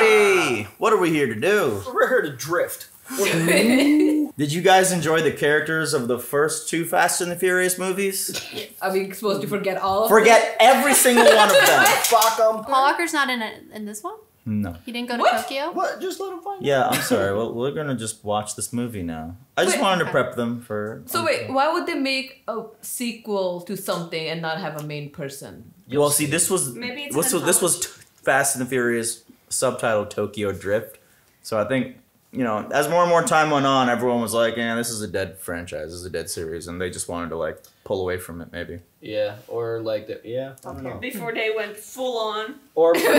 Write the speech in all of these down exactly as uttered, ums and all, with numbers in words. everybody! What are we here to do? We're here to drift. Did you guys enjoy the characters of the first two Fast and the Furious movies? Are we supposed to forget all of them? Forget every single one of them. Fuck them. Paul Walker's not in a, in this one? No. He didn't go to what? Tokyo? What? Just let him find Yeah, I'm sorry. Well, we're going to just watch this movie now. I just wait, wanted to prep them for... So wait, thing. Why would they make a sequel to something and not have a main person? Well, see, this was... Maybe it's was, This was Fast and the Furious subtitled Tokyo Drift. So I think, you know, as more and more time went on, everyone was like, eh, this is a dead franchise. This is a dead series. And they just wanted to, like, pull away from it, maybe. Yeah, or like, the, yeah. I don't know. Before they went full on. Or before,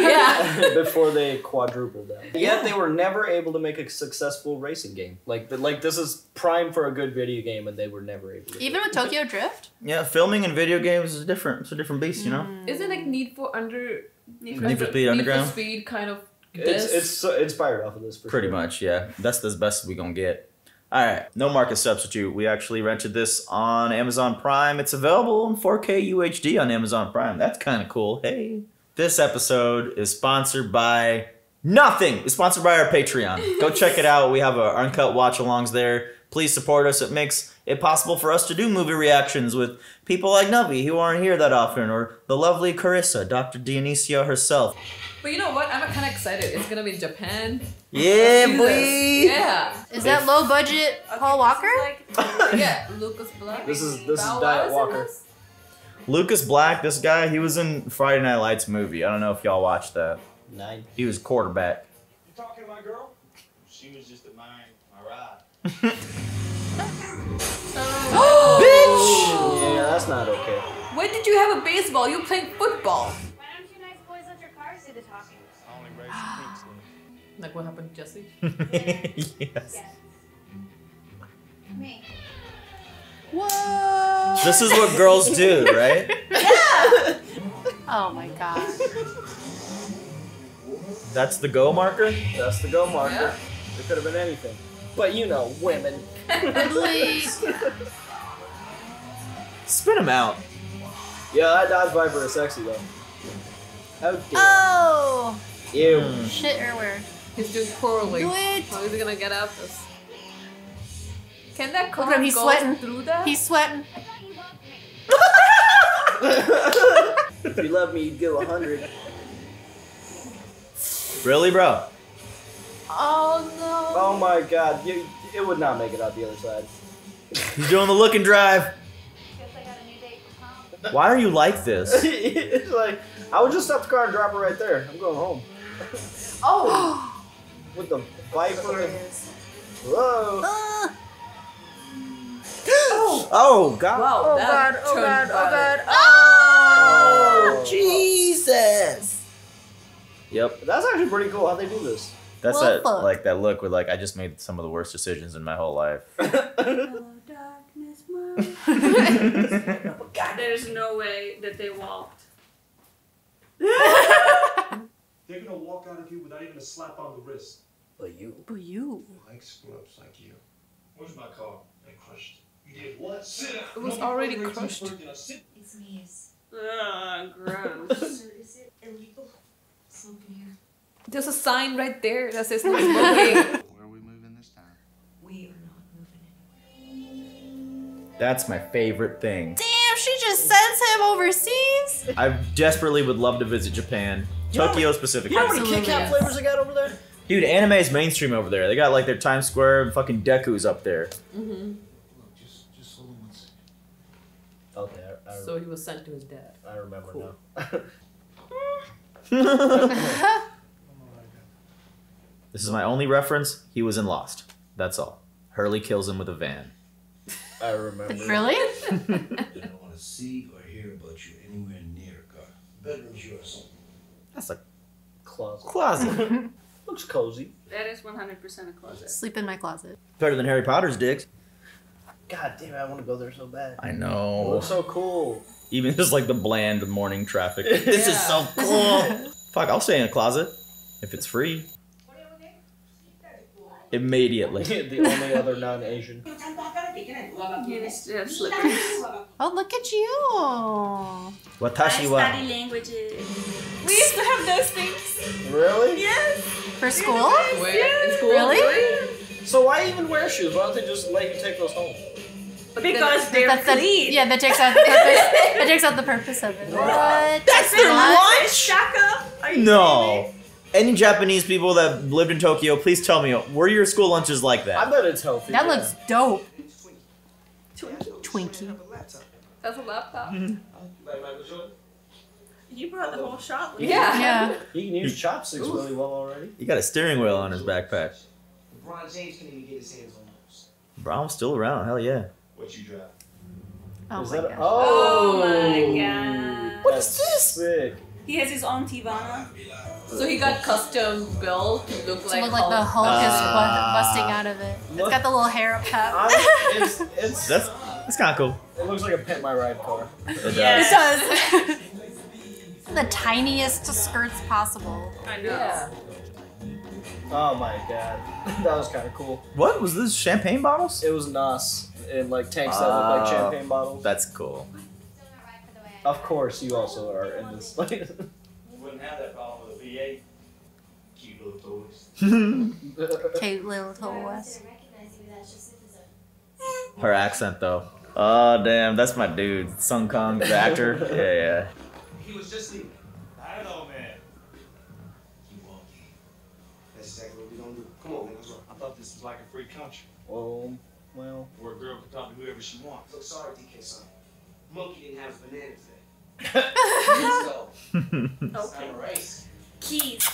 yeah. before they quadrupled them. Yet they were never able to make a successful racing game. Like, like this is prime for a good video game, and they were never able to. Even with Tokyo Drift? Yeah, filming and video games is different. It's a different beast, you know? Mm. Isn't it like Need for Under... Need for, Need for Speed Need Underground? Need for Speed kind of... It's, it's inspired off of this. For Pretty sure. much, yeah. That's the best we're going to get. All right, no market substitute. We actually rented this on Amazon Prime. It's available in four K U H D on Amazon Prime. That's kind of cool. Hey. This episode is sponsored by nothing. It's sponsored by our Patreon. Go check it out. We have our uncut watch-alongs there. Please support us. It makes it possible for us to do movie reactions with people like Nubby, who aren't here that often, or the lovely Carissa, Doctor Dionysio herself. But you know what? I'm kind of excited. It's gonna be Japan. Yeah, boy. Yeah. Is that low budget Paul Walker? Like, yeah, Lucas Black. This is this Bow is Diet Walker. Lucas Black, this guy, he was in Friday Night Lights movie. I don't know if y'all watched that. Nine. He was quarterback. You talking to my girl? She was just admiring my ride. Oh, bitch! Yeah, that's not okay. When did you have a baseball? You played football. Why don't you nice boys let your cars do the talking? Only raise the Like what happened to Jesse? yes. yes. Me. Whoa! This is what girls do, right? Yeah! Oh my god. That's the go marker? That's the go marker. Yeah. It could have been anything. But you know, women. Spit them out. Yeah, that Dodge Viper is sexy though. Okay. Oh! Ew. Mm. Shit everywhere. He's doing poorly. Do it! How is he gonna get out this? Can that car go sweating. through that? He's sweating. I thought you loved me. If you loved me, you'd give a hundred. Really, bro? Oh no! Oh my god, you, it would not make it out the other side. He's doing the look and drive. Guess I got a new date with Tom. Why are you like this? It's like, I would just stop the car and drop it right there. I'm going home. Oh! With the Viper. Whoa! Uh. Oh. Oh god! Wow, oh, god. oh god! Oh god! Oh god! Oh! Jesus! Yep. That's actually pretty cool how they do this. That's that, like that look with like I just made some of the worst decisions in my whole life. Oh, darkness, oh, God, there's no way that they walked. They're gonna walk out of you without even a slap on the wrist. But you, but you, I like screw-ups like you. Where's my car? I crushed. You did what? Sit up. It was no, already crushed. It's me. Ah, gross. Is it illegal? Something here. There's a sign right there that says no smoking. Where are we moving this time? We are not moving anywhere. That's my favorite thing. Damn, she just sends him overseas. I desperately would love to visit Japan. You Tokyo know, specifically. You know what Kit Kat flavors they got over there? Dude, anime is mainstream over there. They got like their Times Square and fucking Deku's up there. Mm-hmm. Look, just, just hold on one second. Okay, I, I remember. So he was sent to his dad. I remember cool. now. This is my only reference. He was in Lost. That's all. Hurley kills him with a van. I remember. Really? I don't want to see or hear about you anywhere near a car. Bedroom's yours. That's a closet. Closet. Looks cozy. That is one hundred percent a closet. Sleep in my closet. Better than Harry Potter's dicks. God damn it, I want to go there so bad. I know. It looks so cool. Even just like the bland morning traffic. Yeah. This is so cool. Fuck, I'll stay in a closet if it's free. Immediately. The only other non-Asian. Oh, look at you! Watashi wa. I study languages. We used to have those things. Really? Yes. For school? Wait, yes. In school? Really? really? So why even wear shoes? Why don't they just let you take those home? Because they're that's clean. The, yeah, that takes out the purpose. That takes out the purpose of it. What? That's, that's their lunch? Shaka? Are you no. Any Japanese people that lived in Tokyo, please tell me, were your school lunches like that? I bet it's healthy. That yeah. looks dope. Twinkie. Twinkie. That's a laptop. Mm-hmm. You brought the whole shop. Yeah. yeah. yeah. He can use chopsticks Ooh. really well already. He got a steering wheel on his backpack. LeBron James can't even get his hands on those. LeBron's still around. Hell yeah. What you drive? Oh my god. Oh. oh my god. What is this? Sick. He has his own Tivana. So he got custom built to look to like look Hulk. like the Hulk uh, is busting out of it. Look, it's got the little hair up top. It's, it's, that's that's kind of cool. It looks like a Pimp My Ride car. It does. Yes. It does. The tiniest skirts possible. I know. Yeah. Oh my god. That was kind of cool. What? Was this champagne bottles? It was N A S. And like tanks uh, that look like champagne bottles. That's cool. Of course, you also are in this place. We wouldn't have that problem with a V eight. Cute little toys. Cute little toys. Her accent, though. Oh, damn, that's my dude. Sung Kang, the actor. Yeah, yeah. He was just leaving. I don't know, man. He won't. That's exactly what we're going to do. Come on, man. I thought this was like a free country. Oh, well. Where a girl can talk to whoever she wants. Look, sorry, D K, son. Monkey didn't have bananas then. So, it's okay. a race. Keys.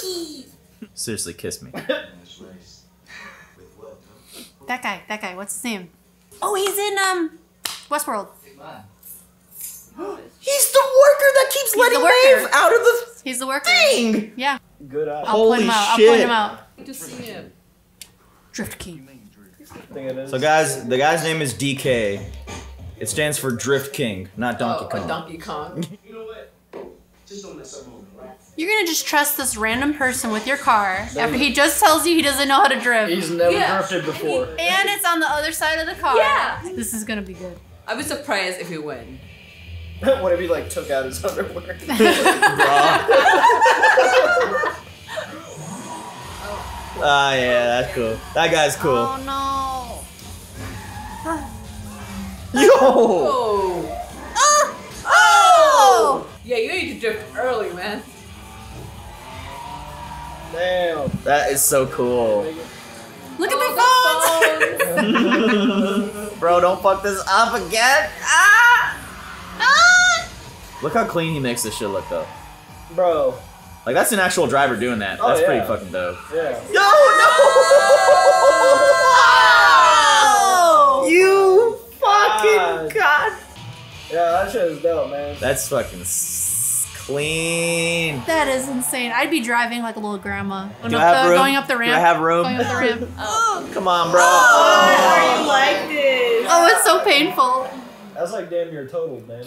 Keys. Seriously, kiss me. That guy, that guy, what's his name? Oh, he's in um, Westworld. He's the worker that keeps he's letting Maeve out of the He's the worker. thing. Yeah. Good eye. I'll Holy point him out. shit. I'll point him out. To see him. Drift King. So guys, the guy's name is D K. It stands for Drift King, not Donkey oh, Kong. Donkey Kong. You know what? Just don't mess up moving, right? You're gonna just trust this random person with your car no, after he just tells you he doesn't know how to drift. He's never yeah. drifted before. And, he, and it's on the other side of the car. Yeah. This is gonna be good. I'd be surprised if he win. What if he like took out his underwear? Ah, oh, yeah, that's cool. That guy's cool. Oh no. Yo! Oh. Oh. oh! Yeah, you need to drift early, man. Damn. That is so cool. Look at oh, the phones! Bro, don't fuck this up again! Ah! Ah! Look how clean he makes this shit look, though. Bro. Like, that's an actual driver doing that. Oh, that's yeah. pretty fucking dope. Yeah. Yo, no! Oh! You... Fucking god! Yeah, that shit is dope, man. That's fucking s clean. That is insane. I'd be driving like a little grandma. Going, Do up, I have the, room? going up the ramp. Do I have room? Going up the ramp. Oh. Come on, bro. Oh, oh, you like this? Oh, it's so painful. That's like damn near total, man.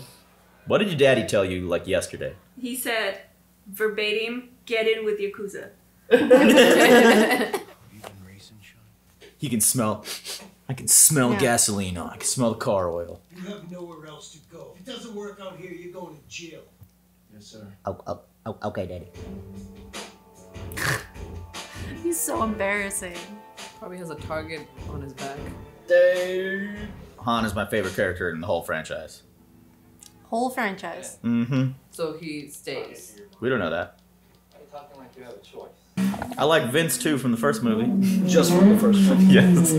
What did your daddy tell you like yesterday? He said, verbatim, get in with Yakuza. He can smell. I can smell yeah. gasoline on. I can smell the car oil. You have nowhere else to go. If it doesn't work out here, you're going to jail. Yes, sir. Oh, oh, oh okay, Daddy. He's so embarrassing. Probably has a target on his back. Dude. Han is my favorite character in the whole franchise. Whole franchise? Yeah. Mm-hmm. So he stays. We don't know that. Are you talking like you have a choice? I like Vince, too, from the first movie. Just from the first movie. Yes.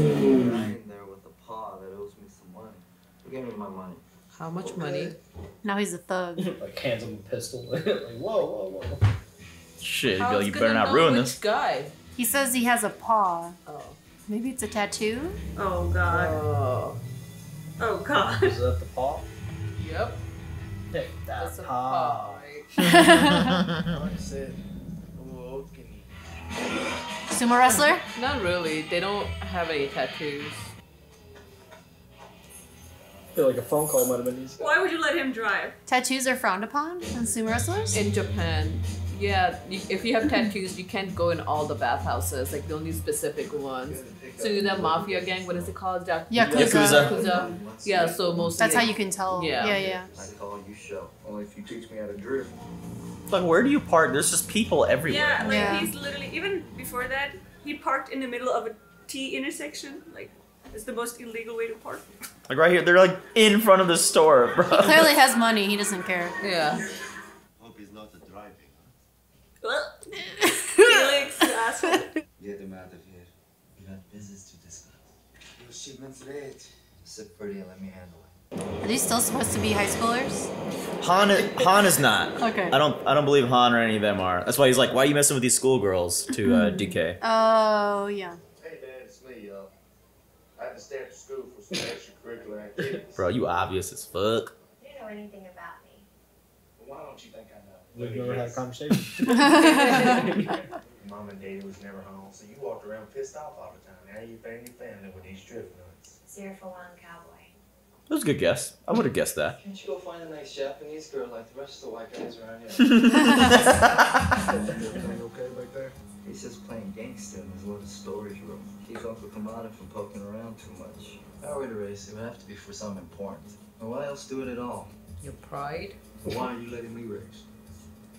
Give me my money. How much okay. money? Now he's a thug. Like hands him a pistol. Like whoa, whoa, whoa. Shit, Bill, you better not ruin this guy. He says he has a paw. Oh, maybe it's a tattoo. Oh god. Uh, oh god. Is that the paw? Yep. Take that That's a paw. That's it. Sumo wrestler? Not really. They don't have any tattoos. I feel like a phone call might have been easy. Why would you let him drive? Tattoos are frowned upon in sumo wrestlers? In Japan, Yeah, if you have tattoos, you can't go in all the bathhouses. Like, the only specific ones. So you're that mafia gang, what is it called? Yakuza. Yakuza. Yakuza. Yeah, so mostly... That's how you can tell. Yeah, yeah. yeah. I call you show. Only if you teach me how to drift. Like, where do you park? There's just people everywhere. Yeah, like, yeah. he's literally... Even before that, he parked in the middle of a T intersection. Like, it's the most illegal way to park. Like, right here. They're, like, in front of the store, bro. He clearly has money. He doesn't care. Yeah. Hope he's not a driving. Well, Felix, asshole. Get them out of here. We got business to discuss. Your shipment's late. Sit pretty and let me handle it. Are these still supposed to be high schoolers? Han, Han is not. Okay. I don't. I don't believe Han or any of them are. That's why he's like, why are you messing with these schoolgirls? To uh, D K. Oh yeah. Hey man, it's me, y'all. I have to stay after school for some extracurricular activities. Bro, you obvious as fuck. You don't know anything about me. Well, why don't you think I know? We've never had a conversation. Mom and Daddy was never home, so you walked around pissed off all the time. Now you found your family with these drift nuts. Zero for one cowboy. That was a good guess. I would have guessed that. Can't you go find a nice Japanese girl like the rest of the white guys around here? Everything okay back there? He's just playing gangster in his little storage room. Keep up with Kamata from poking around too much. If I were to race, it would have to be for something important. And why else do it at all? Your pride? But why are you letting me race?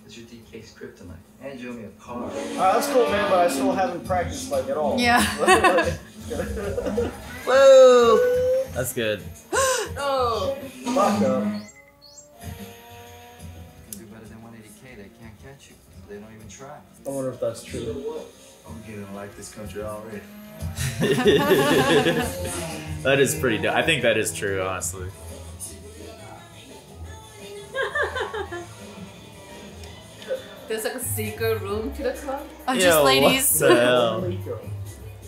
Your D K's kryptonite. And you owe me a car. Alright, that's cool, man, but I still haven't practiced, like, at all. Yeah. Whoa! That's good. Oh! Fuck up. You do better than one eighty K, they can't catch you. They don't even try. I wonder if that's true. I'm getting like this country already. That is pretty dope. I think that is true, honestly. There's like a secret room to the club? Oh, just yo, ladies. What the hell?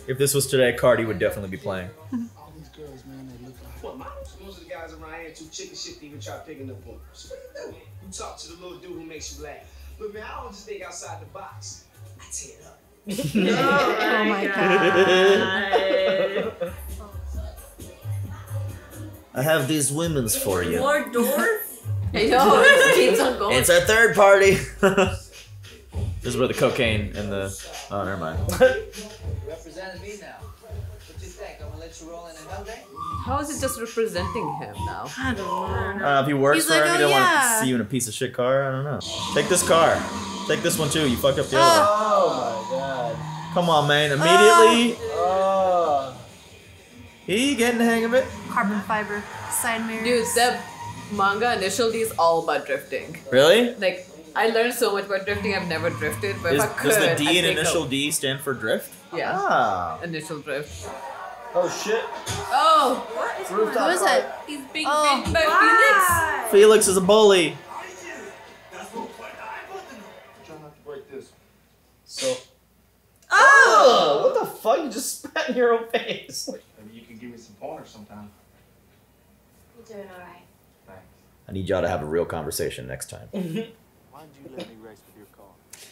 If this was today, Cardi would definitely be playing. All these girls, man, they look like... What, mom? Most of the guys around here too chicken shit to even try picking up on. So what do you do? You talk to the little dude who makes you laugh. But man, I don't just think outside the box. I tear it up. Oh, oh my god. god. I have these women's for you. More doors? Hey, yo, it keeps on going. It's our third party. This is where the cocaine and the... Oh, never mind. Representing me now. What do you think? I'm gonna let you roll in another day? How is it just representing him now? I don't know. Uh, if he works He's for like, him, oh, he don't yeah. want to see you in a piece of shit car? I don't know. Take this car. Take this one too. You fucked up the other one. Oh my god. Come on, man. Immediately. Oh. He getting the hang of it. Carbon fiber. Side mirrors. Dude, that manga Initial D is all about drifting. Really? Like, I learned so much about drifting. I've never drifted, but is, if I could, does the D in Initial D stand for drift? Yeah. Ah. Initial drift. Oh shit. Oh. What is Rooftop Who is it? He's being oh. big by Felix. Felix is a bully. Try not to break this. So. Oh. What the fuck? You just spat in your own face. Maybe you can give me some pointers sometime. You're doing all right. I need y'all to have a real conversation next time. Why didn't you let me race with your car?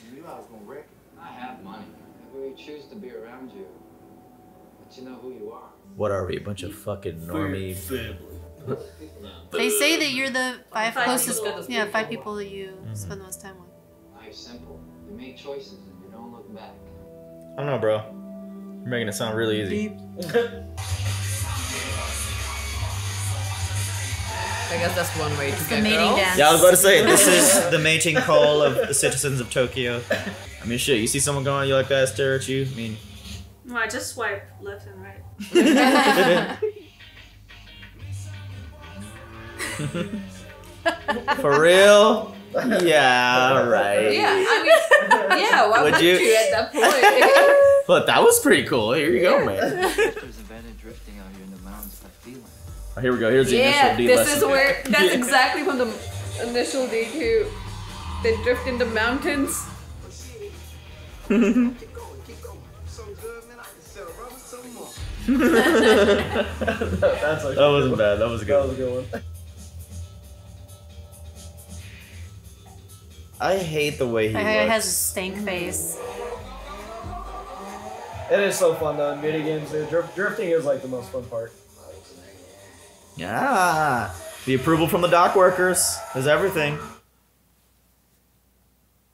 You knew I was gonna wreck it. I have money. We choose to be around you, but you know who you are. What are we? A bunch of fucking normie family. They say that you're the five closest. Yeah, five people that you mm-hmm. spend the most time with. Life's simple. You make choices and you don't look back. I don't know, bro. You're making it sound really easy. I guess that's one way it's to get girls. Dance. Yeah, I was about to say, this is the mating call of the citizens of Tokyo. I mean, shit, you see someone going, you like that, stare at you? I mean... No, I just swipe left and right. For real? Yeah, right. Yeah, I mean, yeah, why would you? you at that point? But that was pretty cool. Here you yeah. go, man. Oh, here we go. Here's the yeah, Initial D lesson. Yeah, this is where. That's yeah. exactly from the Initial D too. They drift in the mountains. Keep going, keep going. So good, man. I can sell rubber some more. That wasn't bad. That was a good. That was a good one. I hate the way he looks. It has a stank face. It is so fun though in video games. Drift, drifting is like the most fun part. Yeah, the approval from the dock workers is everything.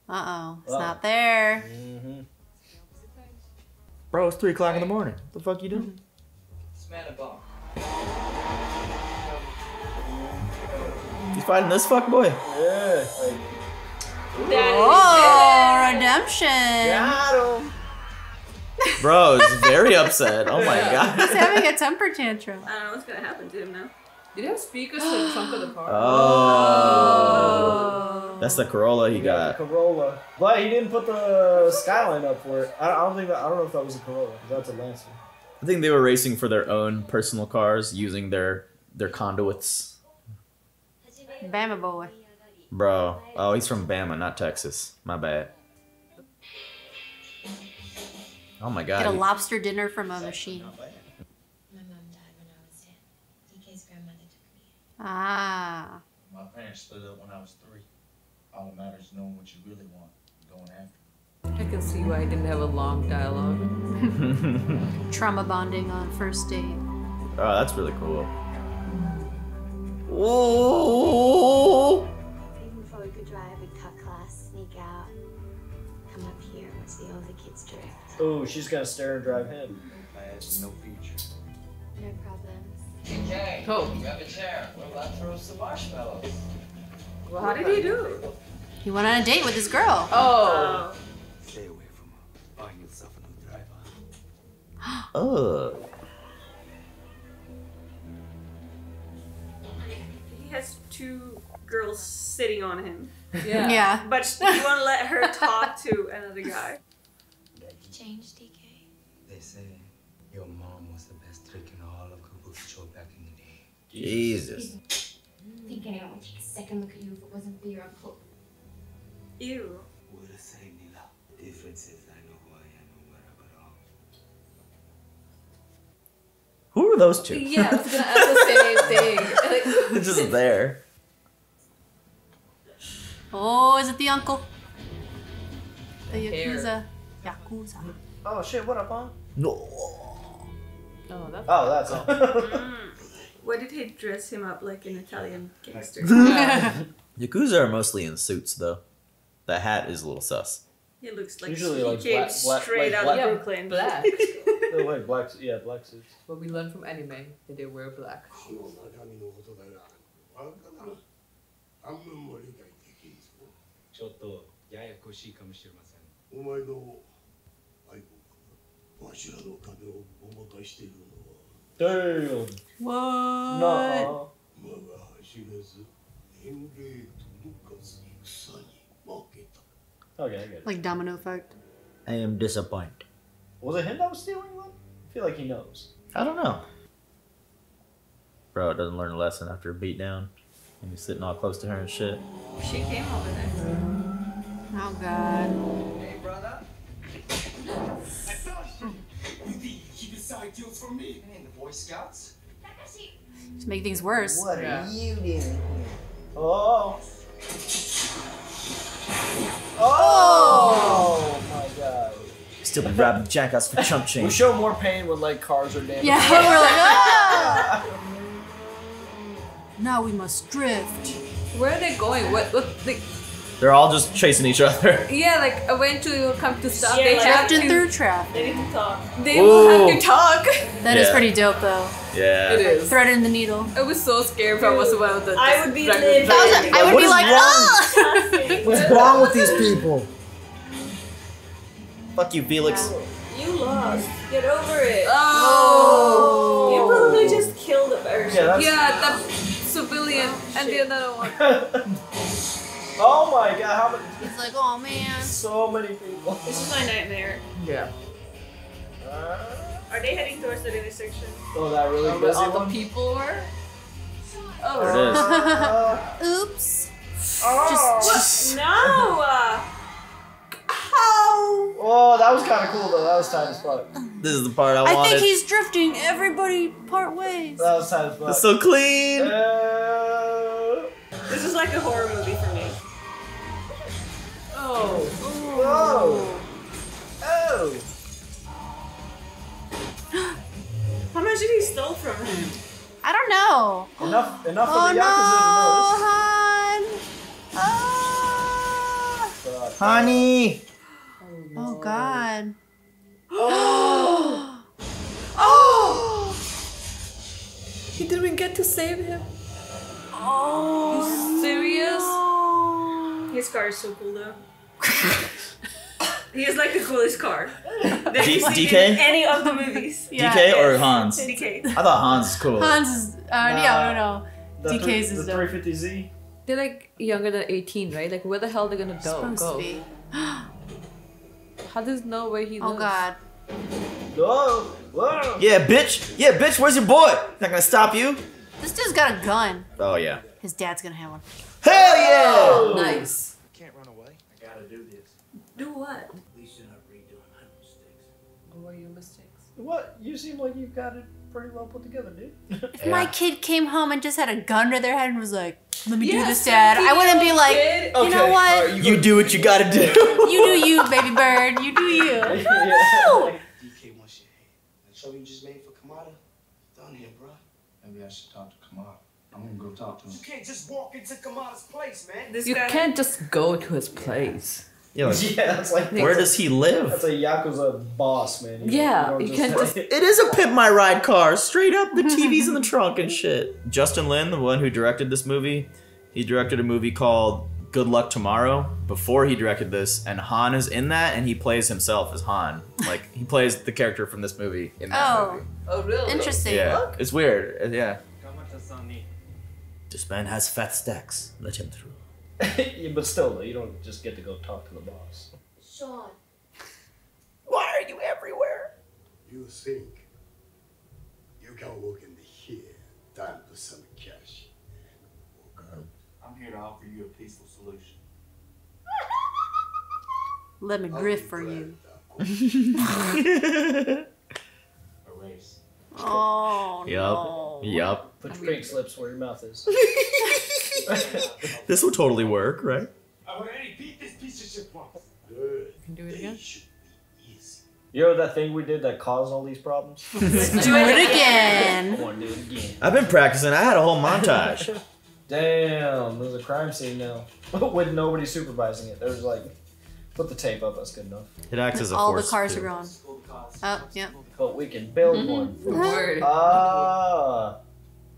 Uh-oh. It's oh. not there. Mm-hmm. Bro, it's three o'clock in the morning. What the fuck you doing? Smell a bomb. He's fighting this fuckboy. Yeah. Like, oh, redemption. Got him. Bro is very upset. Oh my god. He's having a temper tantrum. I don't know what's going to happen to him now. Did he have speakers to the trunk of the car? Oh. oh. That's the Corolla he, he got. got. The Corolla. But he didn't put the Skyline up for it. I don't think that, I don't know if that was a Corolla. That's a Lancer. I think they were racing for their own personal cars using their their conduits. Bama boy. Bro. Oh, he's from Bama, not Texas. My bad. Oh my god. Get a lobster dinner from a machine. My mom died when I was ten. D K's grandmother took me. Ah. My parents split up when I was three. All that matters is knowing what you really want and going after it. I can see why I didn't have a long dialogue. Trauma bonding on first date. Oh, that's really cool. Whoa! Even before we could drive, we'd cut class, sneak out, come up here, watch the older kids drift. Oh, she's gonna stare and drive him. Class, no future. No problems. Okay, cool. Grab a chair. We're about to roast the marshmallows. Well, how did he do? He went on a date with his girl. Oh. oh. Stay away from her. Find yourself another driver. Oh. He has two girls sitting on him. Yeah. yeah. But you want to let her talk to another guy. Change, D K. They say your mom was the best trick in all of Kabukicho back in the day. Jesus. Mm. D K, I would take a second look at you if it wasn't for your uncle. Ew. We're the same, Nila. The difference is I know who I am and where I belong. Who are those two? Yeah, I was gonna ask the same thing. It's just there. Oh, is it the uncle? The Yakuza. Yakuza. Oh shit, what up, huh? No. Oh, that's Oh, that's all. mm. Why did he dress him up like an Italian gangster? yeah. Yakuza are mostly in suits, though. The hat is a little sus. He looks like Usually he like came black, black, straight like out black, of Brooklyn. Black. No way, black, yeah, black suits. But we learned from anime that they wear black. Damn. What? No. Okay, I get it. Like domino effect. I am disappointed. Was it him that was stealing one? I feel like he knows. I don't know. Bro, it doesn't learn a lesson after a beatdown. And he's sitting all close to her and shit. She came over there. Oh, God. Hey, brother. I found you. You think you decide deals for me? I mean, the Boy Scouts. To make things worse. What yeah. are you doing? Oh. Oh. Oh, my God. Still be robbing jackass for chump change. We show more pain when like cars are damaged. Yeah, we're like, ah! Now we must drift. Where are they going? What? What? Like, they're all just chasing each other. Yeah, like I went to come to stop. Yeah, they like, have to through traffic. They didn't talk. They Ooh. have to talk. That yeah. is pretty dope, though. Yeah, it is. Thread in the needle. I was so scared if I was about the. I would be. Like, I would what be like, oh! What's wrong with these people? Fuck you, Felix. Yeah. You lost. Get over it. Oh! You probably just killed a person. Yeah, that's yeah that civilian oh, and the other one. Oh my god, how many? It's like, oh man. So many people. This is my nightmare. Yeah. Uh, Are they heading towards the intersection? Oh, that really oh, busy all one? The people were? Oh. There it is. Uh, oops. Oh. Just, just. No! Ow. Oh, that was kind of cool though. That was tight as fuck. This is the part I, I wanted. I think he's drifting. Everybody part ways. That was tight as fuck. It's so clean. Uh... This is like a horror movie for me. Oh. Whoa. Oh. oh. How much did he steal from him? I don't know. Enough. Enough oh, for the Yakuza no, to know. Han. Oh. God. Honey! Oh, no. Oh God. Oh! Oh! He didn't get to save him. Oh, you serious? No. His car is so cool though. He is like the coolest car that D you've seen D K? In any of the movies. Yeah. D K or Hans? D K. I thought Hans is cool. Hans is, uh, nah, yeah, I don't know. D K's is the three fifty Z. They're like younger than eighteen, right? Like where the hell they're gonna go? go? How does know where he lives? Oh God. Whoa, whoa. Yeah, bitch. Yeah, bitch, where's your boy? Not gonna stop you. This dude's got a gun. Oh yeah. His dad's gonna have one. Hell yeah! Oh, nice. Can't run away. I gotta do this. Do what? At least you're not redoing my mistakes. What are your mistakes? What? You seem like you've got it pretty well put together, dude. If yeah. my kid came home and just had a gun to their head and was like, let me yes, do this, Dad, I wouldn't be like, kid. you okay. know what? Right, you, you do what you gotta do. You do you, baby bird. You do you. Woo! D K wants your hate. That show you just made for Kamata? Done here, bro. Maybe I should talk to Kamata. I'm gonna go talk to him. You can't just walk into Kamata's place, man. This you guy... can't just go to his place. Yeah. You know, yeah, that's like where does he live? That's a Yakuza boss, man. You yeah, know, you, you can't just. It is a Pimp My Ride car, straight up. The T V's in the trunk and shit. Justin Lin, the one who directed this movie, he directed a movie called Good Luck Tomorrow before he directed this, and Han is in that, and he plays himself as Han. Like he plays the character from this movie in that oh. movie. Oh, really? Interesting. Yeah, Look. It's weird. Yeah. This man has fat stacks. Let him through. Yeah, but still, though, you don't just get to go talk to the boss. Sean. Why are you everywhere? You think you can walk into here, down to some cash, and walk out? I'm here to offer you a peaceful solution. Let me grift for you. A race. Oh, yep. no. Yup. Put your drink slips where your mouth is. This will totally work, right? I already beat this piece of shit once. Good. You can do it again. You know that thing we did that caused all these problems? Let's do it again. I want to do it again. I've been practicing. I had a whole montage. Damn, there's a crime scene now with nobody supervising it. There's like, put the tape up. That's good enough. It acts as a all force. All the cars too. are gone. Oh, yeah. But we can build mm-hmm. one. Word. Ah.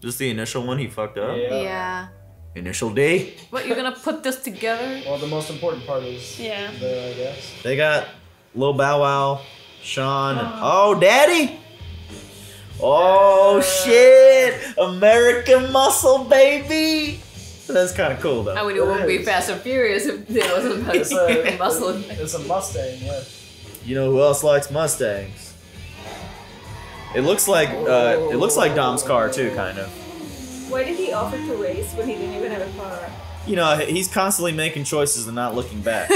Just the initial one he fucked up. Yeah. yeah. Initial D. What, you're gonna put this together? Well, the most important part is yeah. there, I guess. They got Lil Bow Wow, Sean, oh, and, oh Daddy! Oh uh, shit! American Muscle, baby! That's kind of cool, though. I mean, it, it wouldn't be Fast and Furious if there wasn't American a, Muscle. It's a Mustang, yeah. You know who else likes Mustangs? It looks like, uh, it looks like Dom's car, too, kind of. Why did he offer to race when he didn't even have a car? You know, he's constantly making choices and not looking back.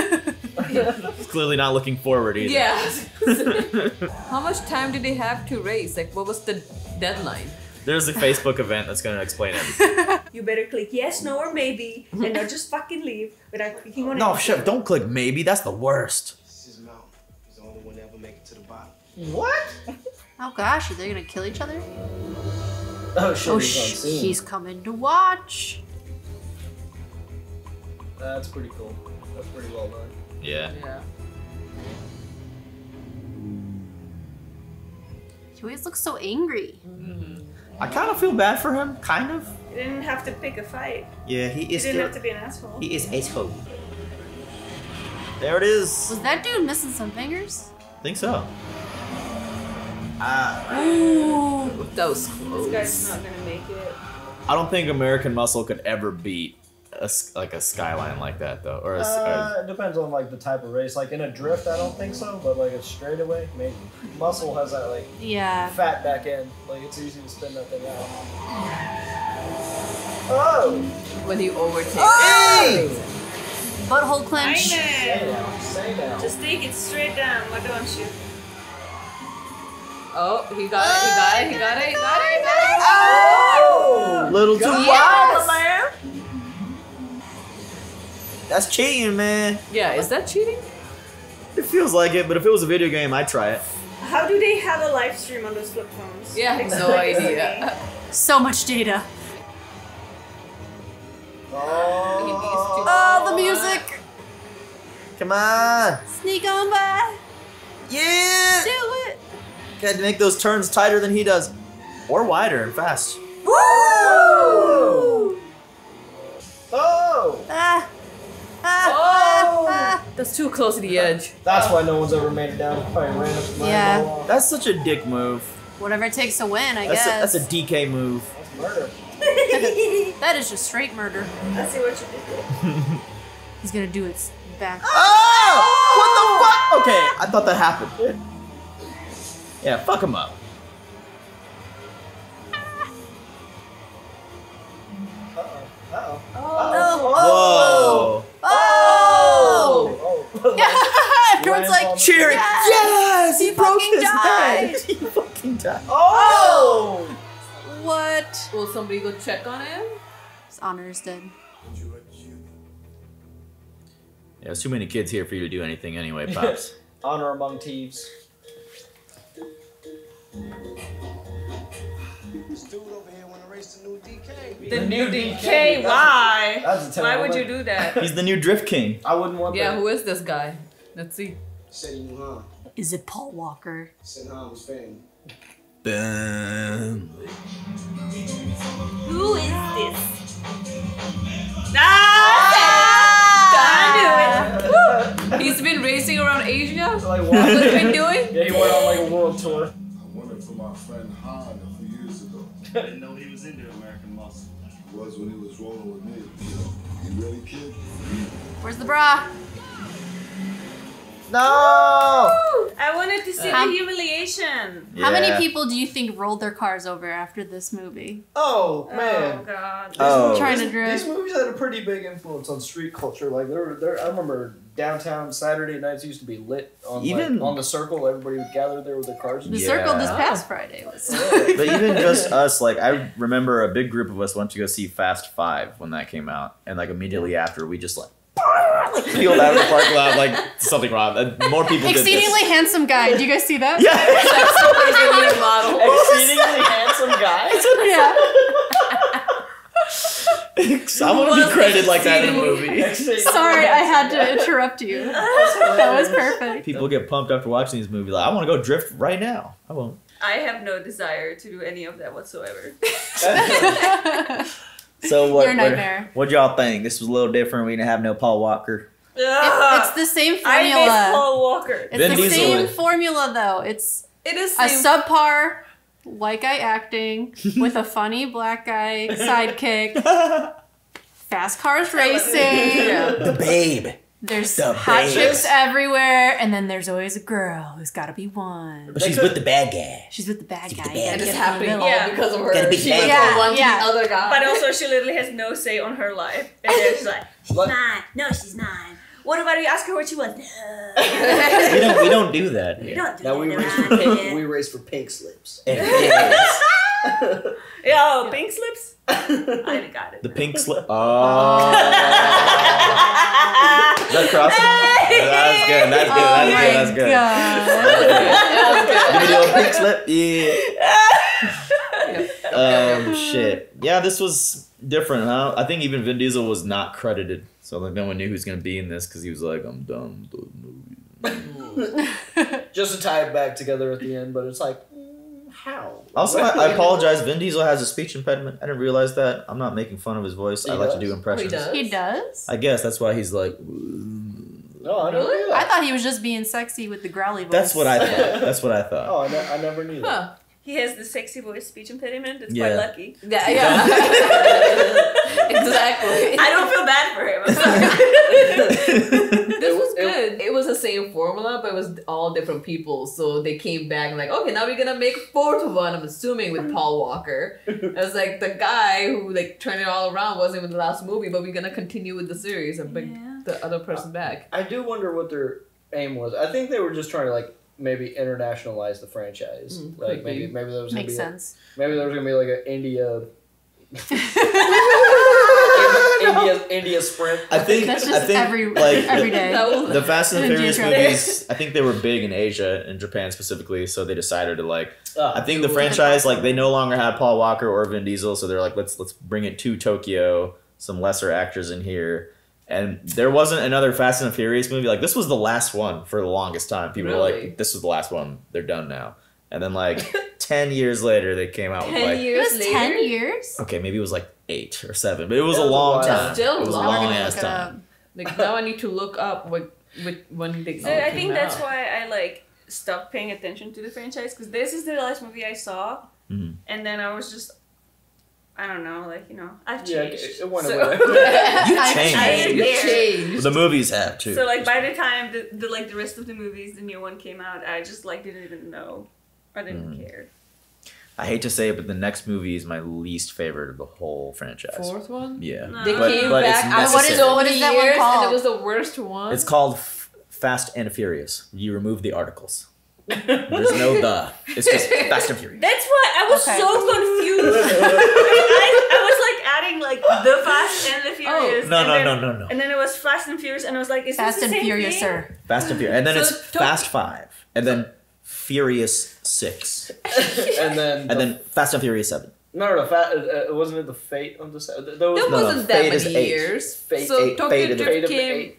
He's clearly not looking forward either. Yeah. How much time did they have to race? Like, what was the deadline? There's a Facebook event that's going to explain it. You better click yes, no, or maybe, and not just fucking leave without clicking on it. No, shit, don't click maybe. That's the worst. This is Mount. He's the only one that ever make it to the bottom. What? Oh gosh, are they going to kill each other? Oh, oh sh he's coming to watch. That's pretty cool. That's pretty well done. Yeah. Yeah. He always looks so angry. Mm-hmm. I kind of feel bad for him, kind of. He didn't have to pick a fight. Yeah, he is. He didn't have to be an asshole. He is asshole. There it is. Was that dude missing some fingers? I think so. Ah. Ooh, those clothes. This guy's not gonna make it. I don't think American Muscle could ever beat a, like a skyline like that though. Or a, uh, a, it depends on like the type of race. Like in a drift, I don't think so. But like a straightaway, maybe. Muscle has that like yeah. fat back end. Like it's easy to spin that thing out. Oh! When you overtake. Hey! Oh! Butthole clench. Stay down. Stay down. Just take it straight down. Why don't you? Oh, he got it, he got it, he got it, he got it, he got it! Oh! Little too wild, man! That's cheating, man. Yeah, is that cheating? It feels like it, but if it was a video game, I'd try it. How do they have a live stream on those flip phones? Yeah, I have no idea. So much data. Oh, oh, the music! Come on. Sneak on by. Yeah. Do it. Gotta make those turns tighter than he does. Or wider and fast. Woo! Oh! Oh! Ah. Ah. Oh! Ah. That's too close to the edge. That's why no one's ever made it down. Probably ran up the yeah. Wall. That's such a dick move. Whatever it takes to win, I that's guess. A, that's a D K move. That's murder. That is just straight murder. I see what you did. He's gonna do it back. Oh! Oh! What the fuck? Okay, I thought that happened. Yeah, fuck him up. Uh-oh. Uh-oh. Oh. Whoa. Oh. Oh. Oh. Yeah. Everyone's like cheering. Yes! yes! He, he broke his died. Head. He fucking died. Oh. oh! What? Will somebody go check on him? His honor is dead. Yeah, there's too many kids here for you to do anything anyway, Pops. Honor among thieves. This dude over here want to race the new D K. The new D K? Why? That's a Why would you do that? He's the new Drift King. I wouldn't want yeah, that. Yeah, who is this guy? Let's see. Said he knew Han. Is it Paul Walker? Said Han was fan. Bam. Who is this? Ah! Ah! I knew it. He's been racing around Asia? Like what? What's he been doing? Yeah, he went on like a world tour. My friend Han a few years ago. I didn't know he was into American muscle. He was when he was rolling with me. You really kid? Where's the bra? No! Ooh, I wanted to see uh, the humiliation. Yeah. How many people do you think rolled their cars over after this movie? Oh, man. Oh, God. Oh. I'm trying to drift. These movies had a pretty big influence on street culture. Like, there, there, I remember downtown Saturday nights used to be lit on, even, like, on the circle. Everybody would gather there with their cars. The yeah. circle this past Friday was. But even just us, like, I remember a big group of us went to go see Fast Five when that came out. And, like, immediately after, we just, like, peeled out of the parking lot like something wrong. More people did this. Exceedingly handsome guy. Did you guys see that? Yeah. Exceedingly model. Exceedingly handsome guy. Yeah. I want to be credited like that in a movie. Sorry, I had to interrupt you. That was perfect. People get pumped after watching these movies. Like, I want to go drift right now. I won't. I have no desire to do any of that whatsoever. So what? What, what y'all think? This was a little different. We didn't have no Paul Walker. It, it's the same formula. I miss Paul Walker. It's Vin the Diesel same is. formula though. It's it is a same. subpar white guy acting with a funny black guy sidekick. Fast cars racing. Yeah. The babe. There's the hot chicks everywhere, and then there's always a girl who's got to be one. But she's with the bad guy. She's with the bad she's guy. The bad that is happening all yeah. because of her. She was yeah, one yeah. to the other guy. But also, she literally has no say on her life. And then she's like, she's what? mine. No, she's mine. What about if you ask her what she wants? we, don't, we don't do that. We don't do now that. We race, for pink, we race for pink slips. And Yo, yeah. pink slips? I got it. The pink slip. Oh. Is that crossing? Hey. That's good. That's good. That's oh good. That's good. Give me the old pink slip. Yeah. Um. Shit. Yeah. This was different. Huh? I think even Vin Diesel was not credited, so like no one knew who was gonna be in this because he was like, I'm done with those movies. Just to tie it back together at the end, but it's like, how? Also, I, I apologize. Vin Diesel has a speech impediment. I didn't realize that. I'm not making fun of his voice. He I does. like to do impressions. Oh, he, does? he does? I guess that's why he's like... No, I never knew that. I thought he was just being sexy with the growly voice. That's what I thought. That's what I thought. Oh, I, ne I never knew that. Huh. He has the sexy voice speech impediment. It's yeah. quite lucky. Yeah, yeah. Exactly. I don't feel bad for him. I'm sorry. This was good. It, it was the same formula, but it was all different people. So they came back and like, okay, now we're gonna make fourth one. I'm assuming with Paul Walker. I was like, the guy who like turned it all around wasn't even the last movie, but we're gonna continue with the series and bring yeah. the other person back. I do wonder what their aim was. I think they were just trying to like. Maybe internationalize the franchise. Mm, like maybe maybe there was gonna Makes be sense. A, maybe there was gonna be like an India India India sprint. I think that's just I think every, like every day. The, the Fast and the Furious movies, I think they were big in Asia and Japan specifically, so they decided to like oh, I think the franchise like they no longer had Paul Walker or Vin Diesel, so they're like let's let's bring it to Tokyo, some lesser actors in here. And there wasn't another Fast and the Furious movie. Like, this was the last one for the longest time. People really? were like, this was the last one. They're done now. And then, like, ten years later, they came out ten with, like... Years it was later? ten years? Okay, maybe it was, like, eight or seven. But it was, it was a long wild. time. Still it was long. a long-ass time. Like, now I need to look up what, what when they so I think out. That's why I, like, stopped paying attention to the franchise. Because this is the last movie I saw. Mm-hmm. And then I was just... I don't know, like, you know, I've changed. Yeah, it went so. away. You changed. You changed. The movies have, too. So, like, by the time, the, the like, the rest of the movies, the new one came out, I just, like, didn't even know. I didn't mm. care. I hate to say it, but the next movie is my least favorite of the whole franchise. Fourth one? Yeah. No. They but, came but back after what is, what is that one called? And it was the worst one. It's called F- Fast and Furious. You remove the articles. There's no the. It's just Fast and Furious. That's why I was okay. so confused. I, I was like adding like the Fast and the Furious. Oh, no, no, then, no, no, no. And then it was Fast and Furious, and I was like, is Fast this the and same Furious, thing? sir. Fast and Furious, and then so it's to- Fast Five, and then Furious Six, and then the and then Fast and Furious Seven. No, no, no. Fat, uh, wasn't it the Fate of the Seven? There, was, there no, wasn't no, that many eight. years. Fate, so eight, Tokyo Drift came.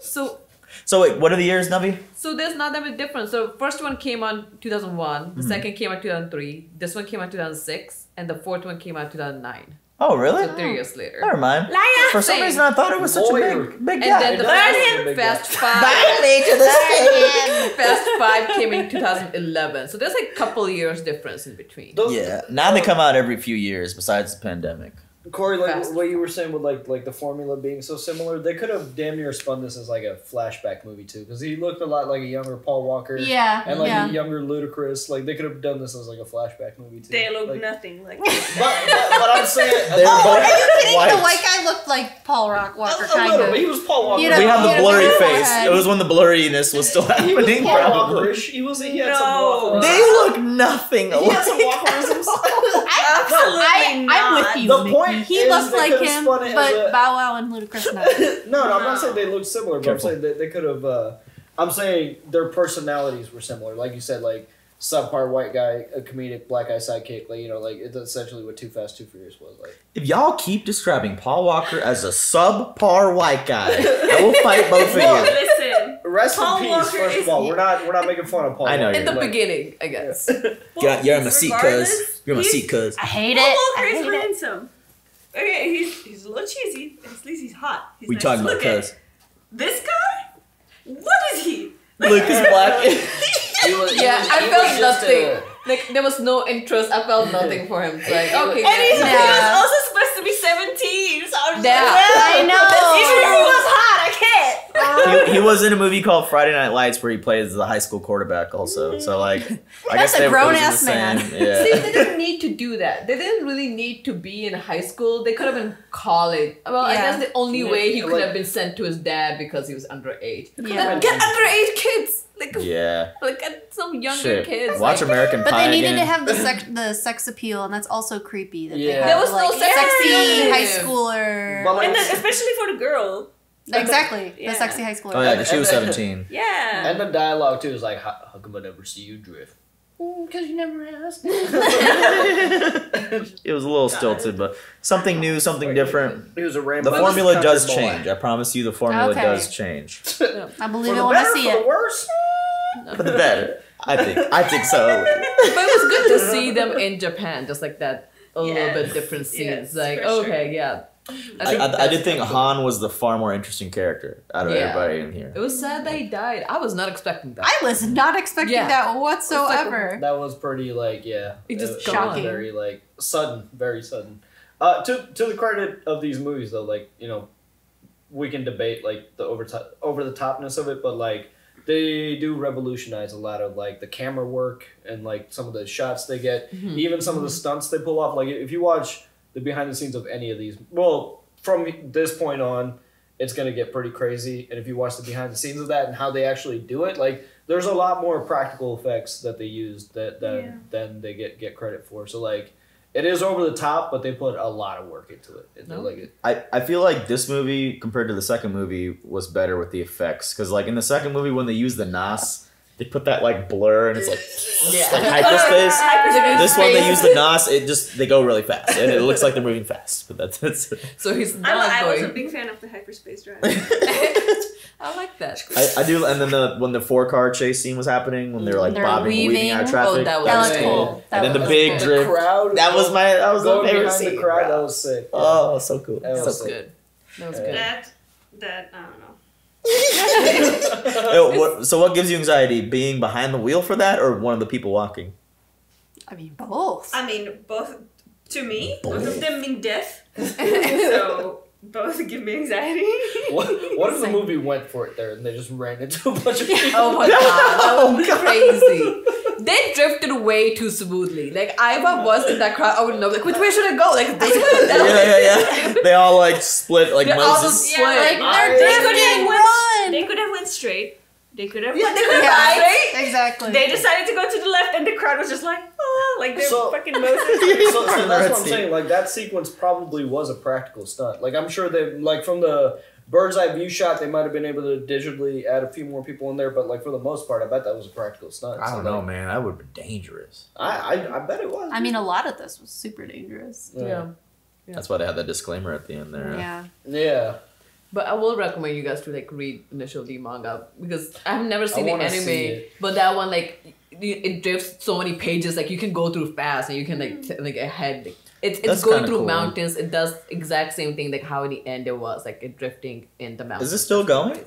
So. So wait, what are the years, Navi? So there's not that much difference. So first one came out two thousand one, the mm-hmm. second came out two thousand three, this one came out two thousand six, and the fourth one came out two thousand nine. Oh, really? So three oh. years later. Never mind. Liar. For some reason, I thought it was such Lawyer. a big, big and guy. And then the Burn Fast, him. Fast Five. Burn me to the stake. Fast Five came in two thousand eleven. So there's like a couple years difference in between. Those, yeah. Now they come out every few years, besides the pandemic. Corey, like Fast. what you were saying with like like the formula being so similar, they could have damn near spun this as like a flashback movie too, because he looked a lot like a younger Paul Walker, yeah, and like yeah. a younger Ludacris. Like they could have done this as like a flashback movie too. They look like, nothing like. But, but, but I'm saying, they're oh, both are you kidding? White. The white guy looked like Paul Rock Walker, a, a kind little, of. He was Paul Walker. You know, we have the blurry face. It was when the blurriness was still happening. He was Paul Walker-ish. He was. He had no. some Walker. They look nothing. He had some Walkerisms. Absolutely not. I'm with you. The point. He looks like him, but a... Bow Wow and Ludacris not. no, no, I'm not saying they look similar, but Careful. I'm saying that they could have. Uh, I'm saying their personalities were similar, like you said, like subpar white guy, a comedic black guy sidekick, like you know, like it's essentially what Too Fast, Too Furious was like. If y'all keep describing Paul Walker as a subpar white guy, I will fight both of you. No, listen, rest Paul in peace. Walker first of all, we're not we're not making fun of Paul. I know. In the like, beginning, I guess. Yeah. Well, you're in my seat, cuz. You're in my seat, cuz. I hate it. Paul Walker is handsome. Okay, he's, he's a little cheesy, at least he's hot. He's we nice talking about cuz. This guy? What is he? Like, Lucas Black. was, yeah, was, I felt nothing. A... Like, there was no interest. I felt nothing for him. Like, okay. And he's, yeah. he was also supposed to be seventeen. So I was yeah. like, well, I know. Even if he was hot, I can't. Um, he, he was in a movie called Friday Night Lights where he plays the high school quarterback also. So, like, I That's guess a grown-ass man. Yeah. See, they didn't need to do that. They didn't really need to be in high school. They could have been college. Well, yeah. I guess the only yeah. way he could like, have been sent to his dad because he was underage. Yeah. Get underage kids! Like, yeah. Like at some younger Shit. kids. Watch like, American Pie. But they needed again. to have the sex, the sex appeal, and that's also creepy. That yeah. they had, there was like, no sex sexy yeah. high schooler, but like, and the, especially for the girl. Exactly, the, yeah. the sexy high schooler. Oh yeah, because she was seventeen. Yeah. And the dialogue too is like, "How, how come I never see you drift?" Because mm, you never asked. It was a little stilted, but something new, something different. It was a rainbow. The formula does change. I promise you, the formula okay. does change. I believe it when I see it. For the worse. For the better, I think. I think so. But it was good to see them in Japan, just like that, a yes. little bit different scenes. Yes, like, okay, sure. yeah. I, I, I did think Han was the far more interesting character out of yeah. everybody in here. It was sad that he died. I was not expecting that. I was not expecting yeah. that whatsoever. Like, that was pretty, like, yeah. It just it was shocking. Very, like, sudden. Very sudden. Uh, to to the credit of these movies, though, like, you know, we can debate, like, the over over the topness of it, but, like, they do revolutionize a lot of, like, the camera work and, like, some of the shots they get. Mm-hmm. Even some mm-hmm. of the stunts they pull off. Like, if you watch the behind the scenes of any of these, well, from this point on, it's going to get pretty crazy. And if you watch the behind the scenes of that and how they actually do it, like, there's a lot more practical effects that they use that, that yeah. than they get, get credit for. So, like, it is over the top, but they put a lot of work into it. And mm-hmm. like it. I, I feel like this movie, compared to the second movie, was better with the effects. Because, like, in the second movie, when they use the N A S, they put that like blur and it's like, yeah. like hyperspace. Hyperspace. This one they use the N O S. It just they go really fast and it looks like they're moving fast. But that's, that's it. So he's not I, going. I was a big fan of the hyperspace drive. I like that. I, I do. And then the when the four car chase scene was happening when they were like they're bobbing weaving. weaving out of traffic. Oh, that was, that was cool. cool. That and was, then the big drift. The that was my that was my favorite scene. The crowd, that was sick. Yeah. Oh, so cool. That, that was so sick. good. That was yeah. good. That that I don't know. Yo, what, so what gives you anxiety? Being behind the wheel for that or one of the people walking? I mean, both. I mean, both. To me, both, both of them mean death. So both give me anxiety. What, what if the movie went for it there and they just ran into a bunch of people? Oh my god, that would be crazy. They drifted way too smoothly. Like, if I was in that crowd, I would know, like, which way should I go? Like, this way? Yeah, yeah, yeah. They all, like, split, like, Moses. Yeah, like, they're drifting well. They could have went straight. They could have yeah, went they could to the yeah, right. Straight. Exactly. They decided to go to the left and the crowd was just like, oh, like they're so, fucking Moses. So, so that's what I'm scene. saying. Like that sequence probably was a practical stunt. Like I'm sure they, like from the bird's eye view shot, they might have been able to digitally add a few more people in there. But like for the most part, I bet that was a practical stunt. I don't so, know, like, man. That would have been dangerous. I, I I bet it was. I mean, a lot of this was super dangerous. Yeah. yeah. yeah. That's why they had that disclaimer at the end there. Yeah. Yeah. But I will recommend you guys to like read Initial D manga because I've never seen the anime. See but that one like it drifts so many pages. Like you can go through fast and you can like t like ahead. Like, it, it's going through cool. mountains. It does exact same thing like how in the end it was like it drifting in the mountains. Is it still going?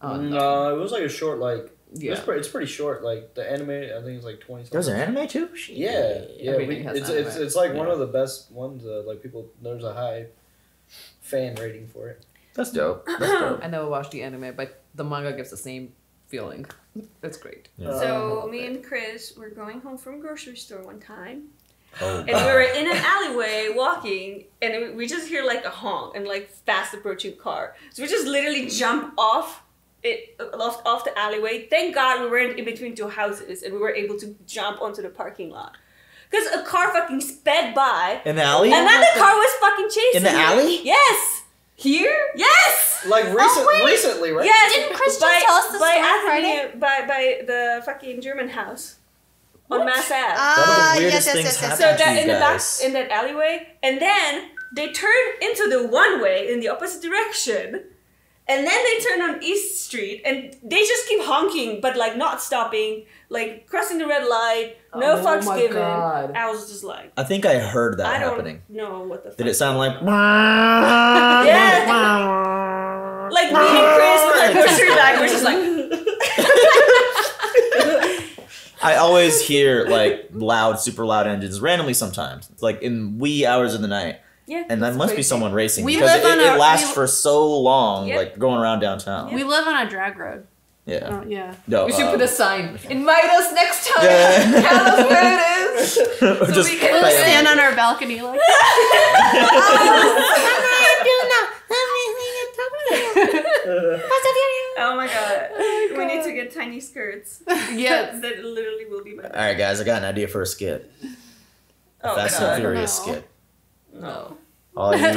Oh, no. no, it was like a short like. Yeah, it's pretty, it's pretty short. Like the anime, I think it's like twenty. There's an anime too. Yeah, yeah. We, it's anime. it's it's like yeah. one of the best ones. Uh, like people, there's a high fan rating for it. That's dope. That's dope. I never watched the anime, but the manga gives the same feeling. That's great. Yeah. So me and Chris were going home from grocery store one time, oh, and wow. we were in an alleyway walking, and we just hear like a honk and like fast approaching car. So we just literally jump off it, off off the alleyway. Thank God we weren't in between two houses, and we were able to jump onto the parking lot. Because a car fucking sped by. In the alley? Another car was fucking chasing. In the alley? Yes. Here? Yes! Like recent, oh, recently, right? Yeah, didn't Christian by, tell us this by, Anthony, by, by the fucking German house. What? On Mass Ave. Ah, uh, yes, yes, yes, yes. So that in the back, in that alleyway. And then they turned into the one way in the opposite direction. And then they turn on East Street and they just keep honking, but like not stopping, like crossing the red light, no oh, fucks given. God. I was just like, I think I heard that I happening. I don't know what the fuck. Did it sound like? Yeah. Like me and Chris with our grocery bag, we're just like. I always hear like loud, super loud engines randomly sometimes, like in wee hours of the night. Yeah, and that must crazy. be someone racing we because it, it, a, it lasts we, for so long, yeah. like going around downtown. Yeah. We live on a drag road. Yeah. Oh, yeah. No, we should uh, put a sign. Invite us next time. Yeah. Tell us where it is. So just we can we'll stand on our balcony like oh my god. Oh my god. We need to get tiny skirts. Yes. That literally will be my favorite. All right, guys, I got an idea for a skit. Oh, Fast and Furious no. skit. No. All I need is...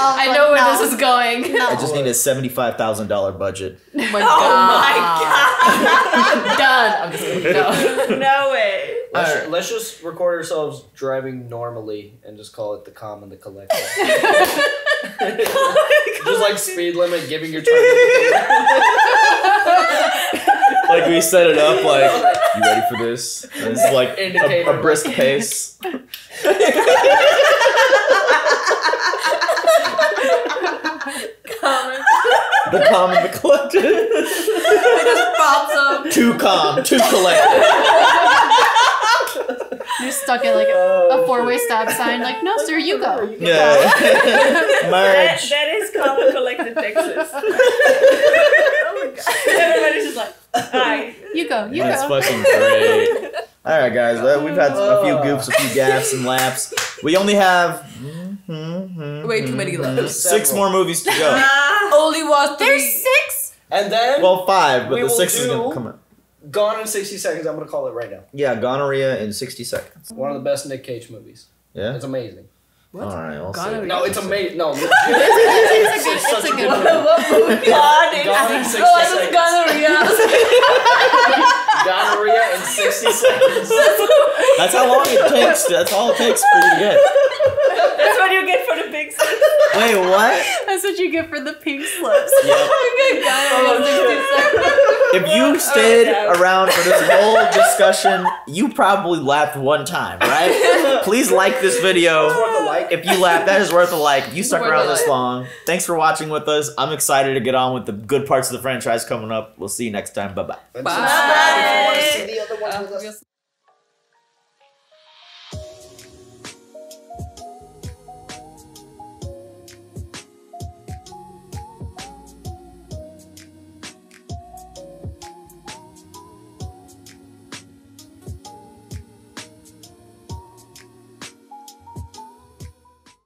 I know where no. this is going. No. I just need a seventy-five thousand dollar budget. Oh my god. Oh my god. Done. I'm just kidding. No. No way. Let's, right. let's just record ourselves driving normally and just call it the calm and the collective. Just like speed limit, giving your turn. Like we set it up like, you ready for this? And it's like a, a brisk pace. Calm. The calm and the collected. It just pops up. Too calm, too collected. You're stuck at like a, a four-way stop sign. Like, no, sir, you go. You go. Yeah. That, that is calm and collected Texas. Oh my god. Everybody's just like, hi. You go, you That's go. That's fucking great. All right, guys. Well, we've had a few goofs, a few gaffes, and laughs. We only have... Mm-hmm, Way too mm-hmm, many left. Six more movies to go. Only was three. There's six? And then... Well, five, but the six is going to come out. Gone in sixty seconds. I'm going to call it right now. Yeah, Gonorrhea in sixty seconds. One of the best Nick Cage movies. Yeah? It's amazing. What? All right, I'll God, say. No, it's amazing. No, legit. It's, it's, it's a good movie. What movie? God, in sixty oh, I was gonorrhea. Gonorrhea in sixty seconds. That's how long it takes. To, that's all it takes for you to get. That's what you get for the pink slips. Wait, what? That's what you get for the pink slips. Yep. Okay, gonorrhea oh, in sixty seconds. If you stayed oh, around for this whole discussion, you probably laughed one time, right? Please like this video. That's worth a like. If you laughed, that is worth a like. You stuck around this long. Thanks for watching with us. I'm excited to get on with the good parts of the franchise coming up. We'll see you next time. Bye-bye. Bye. Bye. Bye. If you want to see the other ones with us.